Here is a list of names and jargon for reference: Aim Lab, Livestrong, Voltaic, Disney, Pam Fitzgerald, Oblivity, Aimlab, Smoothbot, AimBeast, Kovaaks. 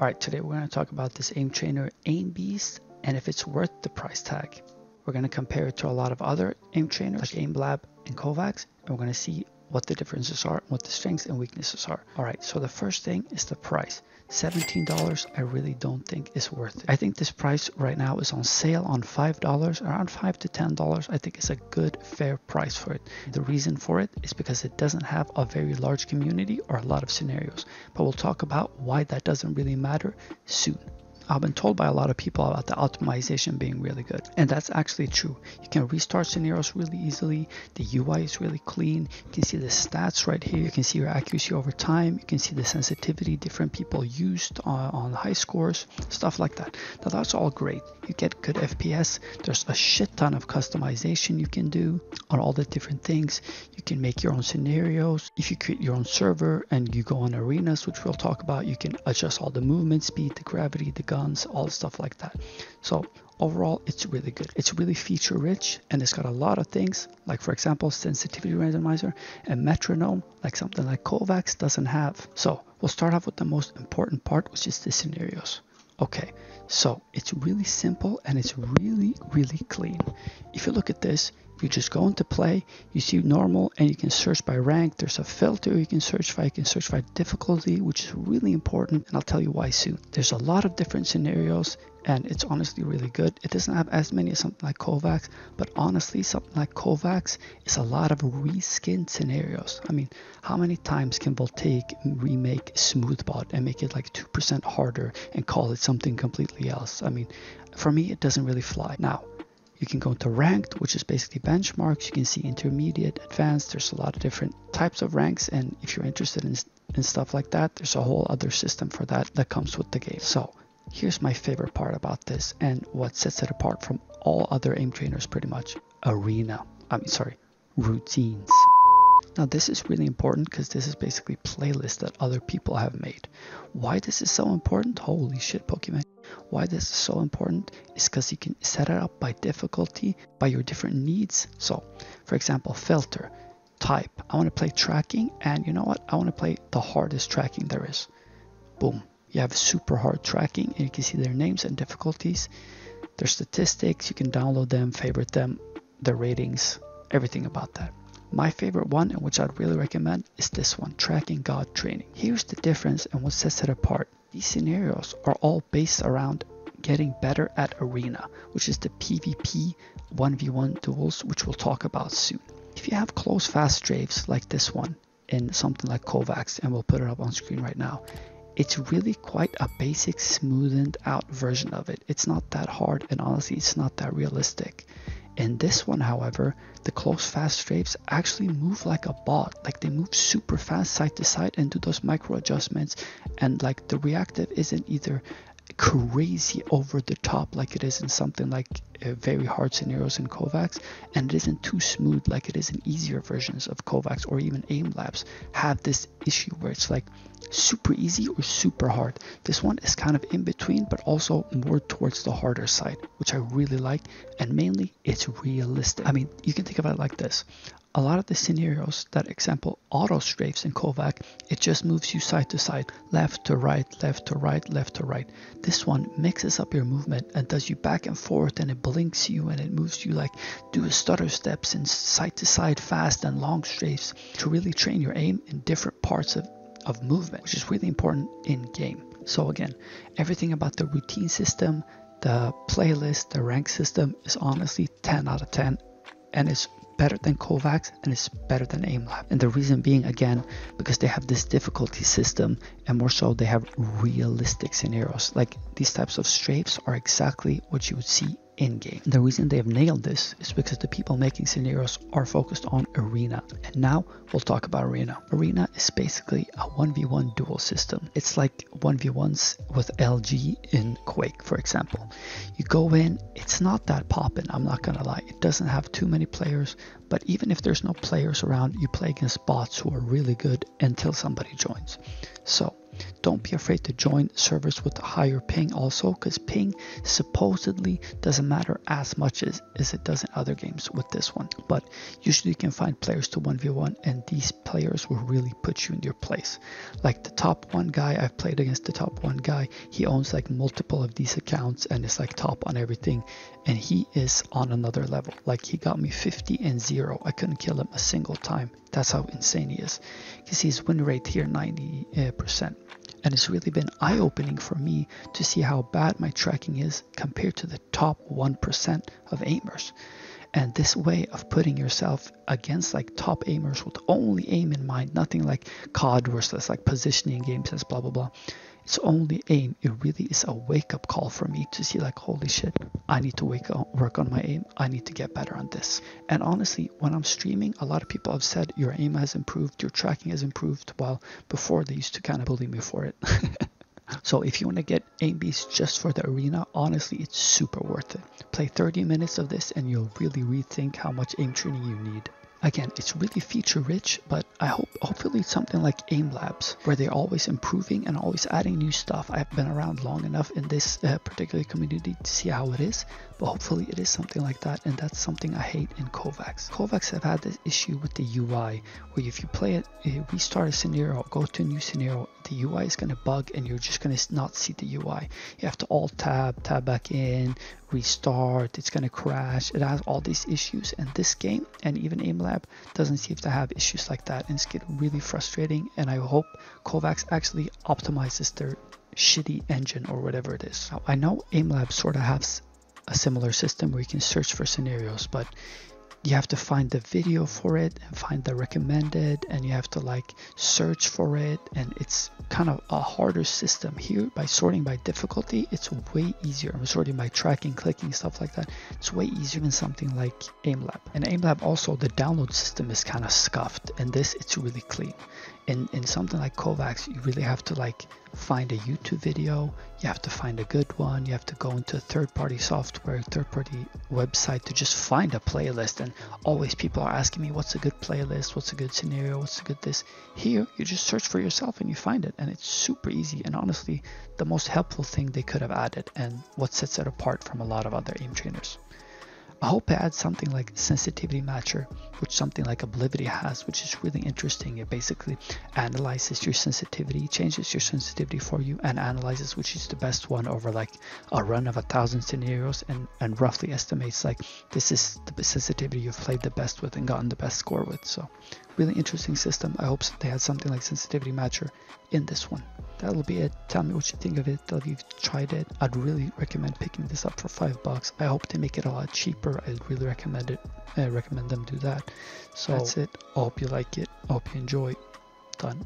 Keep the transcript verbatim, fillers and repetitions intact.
Alright, today we're going to talk about this Aim Trainer Aim Beast and if it's worth the price tag. We're going to compare it to a lot of other Aim Trainers like Aim Lab and Kovaaks, and we're going to see what the differences are and what the strengths and weaknesses are. Alright, so the first thing is the price. seventeen dollars I really don't think is worth it. I think this price right now is on sale on five dollars, around five to ten dollars. I think it's a good fair price for it. The reason for it is because it doesn't have a very large community or a lot of scenarios, but we'll talk about why that doesn't really matter soon. I've been told by a lot of people about the optimization being really good, and that's actually true. You can restart scenarios really easily, the U I is really clean, you can see the stats right here, you can see your accuracy over time, you can see the sensitivity different people used on, on high scores, stuff like that. Now that's all great, you get good F P S, there's a shit ton of customization you can do on all the different things, you can make your own scenarios, if you create your own server and you go on arenas, which we'll talk about, you can adjust all the movement speed, the gravity, the guns, all stuff like that. So overall, it's really good. It's really feature rich and it's got a lot of things, like for example, sensitivity randomizer and metronome, like something like Kovaaks doesn't have. So we'll start off with the most important part, which is the scenarios. Okay, so it's really simple and it's really, really clean. If you look at this, you just go into play, you see normal, and you can search by rank. There's a filter you can search by, you can search by difficulty, which is really important, and I'll tell you why soon. There's a lot of different scenarios, and it's honestly really good. It doesn't have as many as something like Kovaaks, but honestly, something like Kovaaks is a lot of reskinned scenarios. I mean, how many times can Voltaic remake Smoothbot and make it like two percent harder and call it something completely else? I mean, for me, it doesn't really fly. Now, you can go into ranked, which is basically benchmarks. You can see intermediate, advanced. There's a lot of different types of ranks. And if you're interested in, in stuff like that, there's a whole other system for that that comes with the game. So here's my favorite part about this and what sets it apart from all other aim trainers pretty much. Arena. I mean, sorry, routines. Now this is really important because this is basically playlists that other people have made. Why this is so important? Holy shit, Pokemon. Why this is so important is because you can set it up by difficulty, by your different needs. So for example, filter, type. I want to play tracking, and you know what? I want to play the hardest tracking there is. Boom. You have super hard tracking and you can see their names and difficulties. Their statistics, you can download them, favorite them, their ratings, everything about that. My favorite one, and which I'd really recommend, is this one, Tracking God Training. Here's the difference and what sets it apart. These scenarios are all based around getting better at Arena, which is the PvP one v one duels, which we'll talk about soon. If you have close fast straves like this one in something like Kovaaks, and we'll put it up on screen right now, it's really quite a basic smoothed out version of it. It's not that hard, and honestly, it's not that realistic. In this one, however, the close fast strafes actually move like a bot, like they move super fast side to side and do those micro adjustments, and like the reactive isn't either crazy over the top like it is in something like uh, very hard scenarios in Kovaaks, and it isn't too smooth like it is in easier versions of Kovaaks, or even Aim Labs have this issue where it's like super easy or super hard. This one is kind of in between, but also more towards the harder side, which I really like, and mainly it's realistic. I mean, you can think about it like this. A lot of the scenarios that, example, auto strafes in Kovaaks, it just moves you side to side, left to right, left to right, left to right. This one mixes up your movement and does you back and forth, and it blinks you and it moves you like do a stutter steps and side to side fast and long strafes to really train your aim in different parts of of movement, which is really important in game. So again, everything about the routine system, the playlist, the rank system is honestly ten out of ten, and it's better than Kovaaks and it's better than Aim Lab. And the reason being, again, because they have this difficulty system, and more so they have realistic scenarios. Like these types of strafes are exactly what you would see in game. And the reason they have nailed this is because the people making scenarios are focused on Arena. And now we'll talk about Arena. Arena is basically a one v one duel system. It's like one v ones with L G in Quake, for example. You go in, it's not that poppin', I'm not gonna lie. It doesn't have too many players, but even if there's no players around, you play against bots who are really good until somebody joins. So Don't be afraid to join servers with a higher ping also, because ping supposedly doesn't matter as much as, as it does in other games with this one. But usually you can find players to one v one, and these players will really put you in your place. Like the top one guy, I've played against the top one guy. He owns like multiple of these accounts and is like top on everything. And he is on another level. Like he got me fifty and zero. I couldn't kill him a single time. That's how insane he is. You can see his win rate here, ninety percent. And it's really been eye-opening for me to see how bad my tracking is compared to the top one percent of aimers. And this way of putting yourself against like top aimers with only aim in mind, nothing like C O D versus like positioning games and blah, blah, blah. It's only aim. It really is a wake-up call for me to see like, holy shit, I need to wake up, work on my aim. I need to get better on this. And honestly, when I'm streaming, a lot of people have said your aim has improved, your tracking has improved, while before they used to kind of bully me for it. So if you want to get aim beats just for the arena, honestly, it's super worth it. Play thirty minutes of this and you'll really rethink how much aim training you need. Again, it's really feature rich, but I hope hopefully it's something like Aim Labs, where they're always improving and always adding new stuff. I've been around long enough in this uh, particular community to see how it is, but hopefully it is something like that, and that's something I hate in Kovaaks. Kovaaks have had this issue with the U I, where if you play it, you restart a scenario, go to a new scenario, the U I is going to bug and you're just going to not see the U I. You have to alt tab, tab back in, restart, it's going to crash. It has all these issues, and this game and even Aim Lab doesn't seem to have issues like that, and it's getting really frustrating. And I hope Kovaaks actually optimizes their shitty engine or whatever it is. Now, I know Aim Lab sort of has a similar system where you can search for scenarios, but you have to find the video for it and find the recommended, and you have to like search for it, and it's kind of a harder system. Here, by sorting by difficulty, it's way easier. I'm sorting by tracking, clicking, stuff like that. It's way easier than something like Aim Lab. And Aim Lab also, the download system is kind of scuffed, and this, it's really clean. In, in something like Kovaaks, you really have to like find a YouTube video, you have to find a good one, you have to go into third-party software, third-party website to just find a playlist. And always people are asking me, what's a good playlist, what's a good scenario, what's a good this. Here, you just search for yourself and you find it, and it's super easy, and honestly the most helpful thing they could have added, and what sets it apart from a lot of other aim trainers. I hope it adds something like sensitivity matcher, which something like Oblivity has, which is really interesting. It basically analyzes your sensitivity, changes your sensitivity for you, and analyzes which is the best one over like a run of a thousand scenarios, and, and roughly estimates like this is the sensitivity you've played the best with and gotten the best score with. So really interesting system. I hope they had something like sensitivity matcher in this one. That'll be it. Tell me what you think of it. Tell me if you've tried it. I'd really recommend picking this up for five bucks. I hope they make it a lot cheaper. I really recommend it. I recommend them do that. So that's it. I hope you like it. I hope you enjoy. Done.